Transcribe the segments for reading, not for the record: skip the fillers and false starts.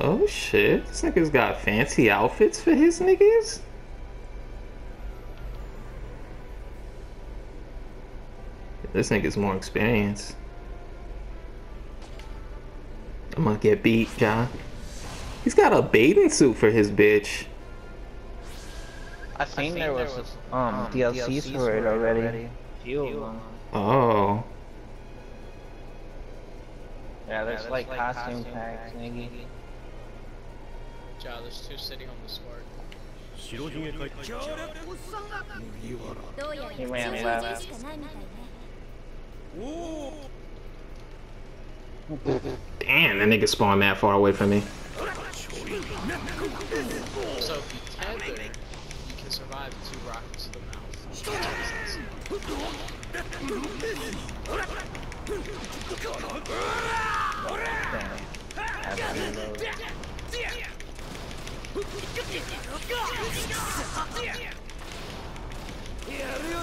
Oh shit, this nigga's got fancy outfits for his niggas? This nigga's more experienced. I'm gonna get beat, John. He's got a bathing suit for his bitch. I think there was DLCs for it already. Oh. Yeah, there's like costume packs, nigga. John, there's two sitting on the spark. He ran left. Damn, that nigga spawned that far away from me. So if you tether, you can survive 2 rockets to the mouth.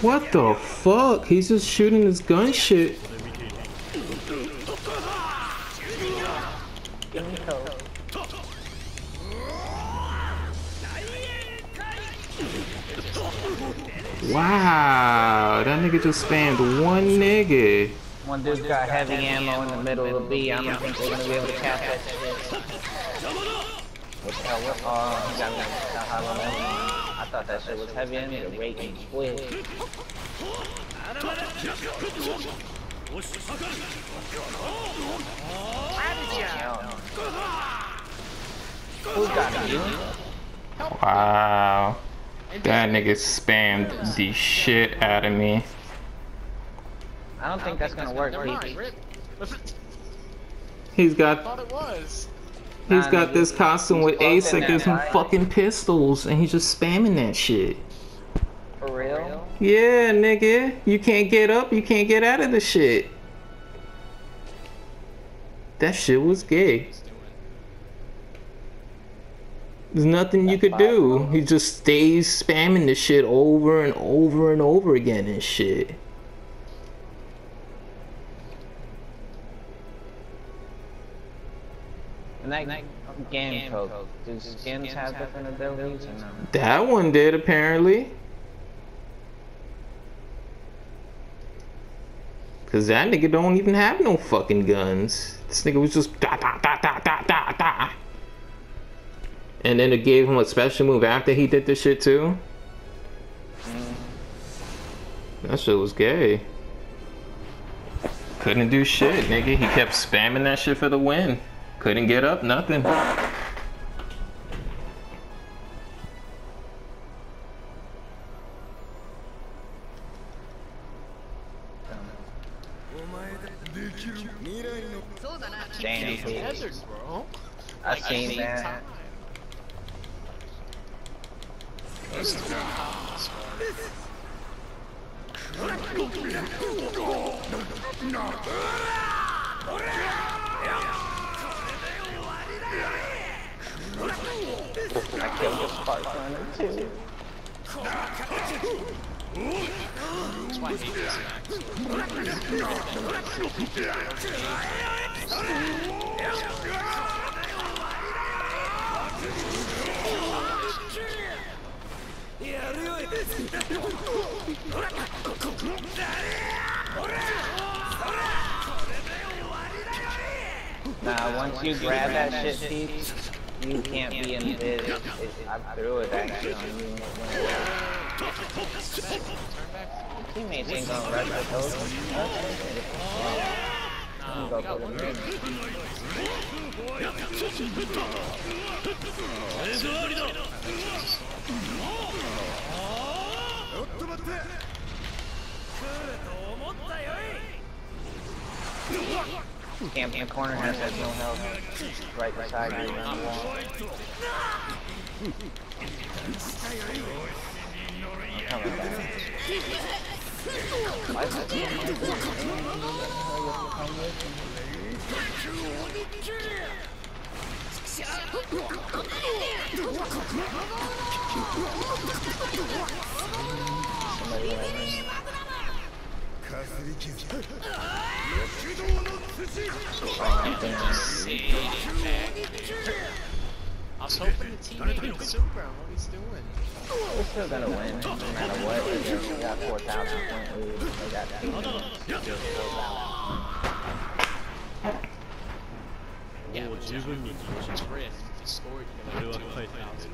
What the fuck? He's just shooting his gun shit. Wow, that nigga just spammed one nigga. One dude's got heavy ammo in the middle of B. I don't think they're gonna be able to catch that shit. I thought that shit was heavy and it raking quick. Wow. That nigga spammed the shit out of me. I don't think that's gonna work, BB. He's got... I thought it was. He's got this costume with Ace that gives him fucking pistols, and he's just spamming that shit. For real? Yeah, nigga. You can't get up, you can't get out of the shit. That shit was gay. There's nothing you could do. He just stays spamming this shit over and over and over again and shit. And that game code, does his games have different abilities or not? That one did, apparently. Cause that nigga don't even have no fucking guns. This nigga was just da da da da da da da. And then it gave him a special move after he did this shit too. That shit was gay. Couldn't do shit, nigga. He kept spamming that shit for the win. Couldn't get up, nothing. Damn. I seen that. I killed this part on it too. That's why I hate this guy. Nah, once you grab that shit, Pete, you can't be in this. I threw it actually on you. Teammates ain't gonna rush the coast. Damn, corner has no health. Right beside you. I was hoping the teammate did super on what he's doing. We're still gonna win, no matter what. We got 4,000 point lead. They got that. Yeah, but usually when you just rift, if you scored, you know, 2,000 points.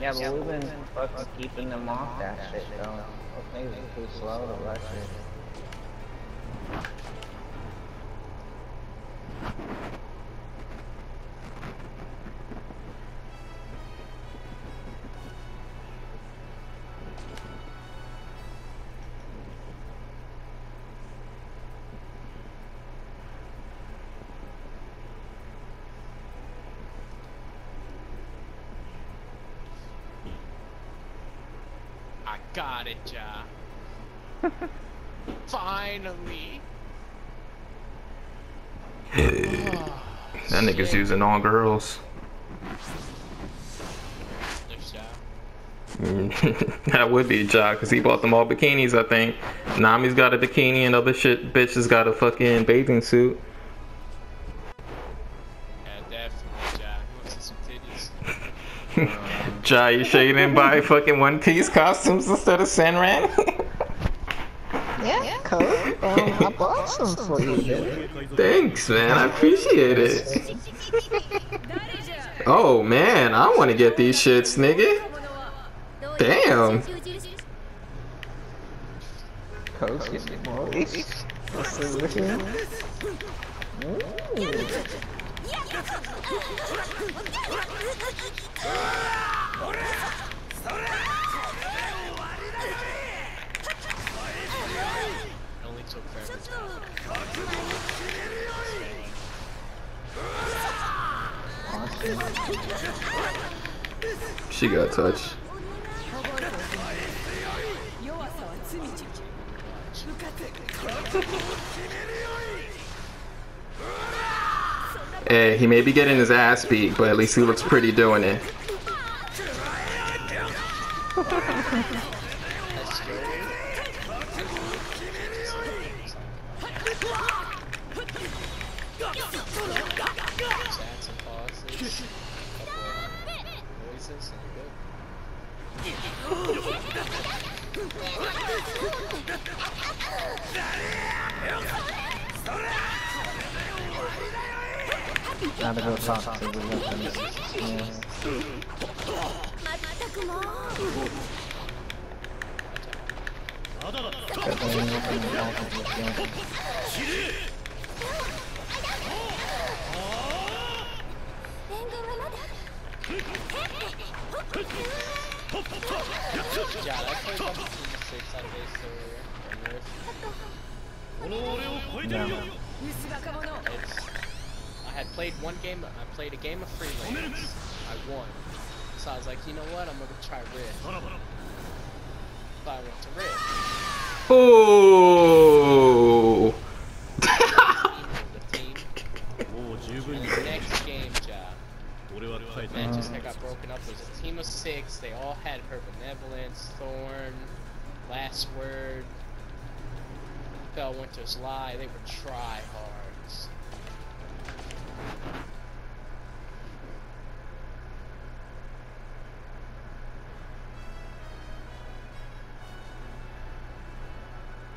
Yeah, but we've been fucking keeping them off that shit, though. Those things are too slow to rush it. Got it, Ja. Finally. Oh, that nigga's using all girls. There's Ja. That would be Ja, because he bought them all bikinis, I think. Nami's got a bikini and other shit. Bitch has got a fucking bathing suit. Yeah, definitely Ja. He wants some titties. Ja, you sure you didn't buy fucking One Piece costumes instead of Sanran? Yeah, cool. I bought some for you. Thanks, man. I appreciate it. Oh, man. I want to get these shits, nigga. Damn. Coach, get me more. She got touched. Hey, he may be getting his ass beat, but at least he looks pretty doing it. Now they go talk to the weapons. Yeah. I had played one game, I played a game of free lanes, I won. So I was like, you know what, I'm gonna try Rift. So I went to Rift. Ooh. The next game, Ja. The matches that got broken up was a team of 6, they all had her benevolence, Thorn, Last Word, Fell Winter's Lie, they were tryhards.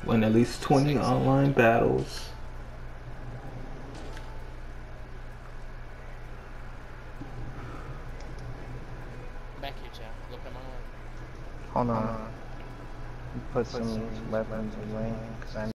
Win at least 20 online battles. Back here, Jack. Look at my arm. Hold on. Put some weapons away, because I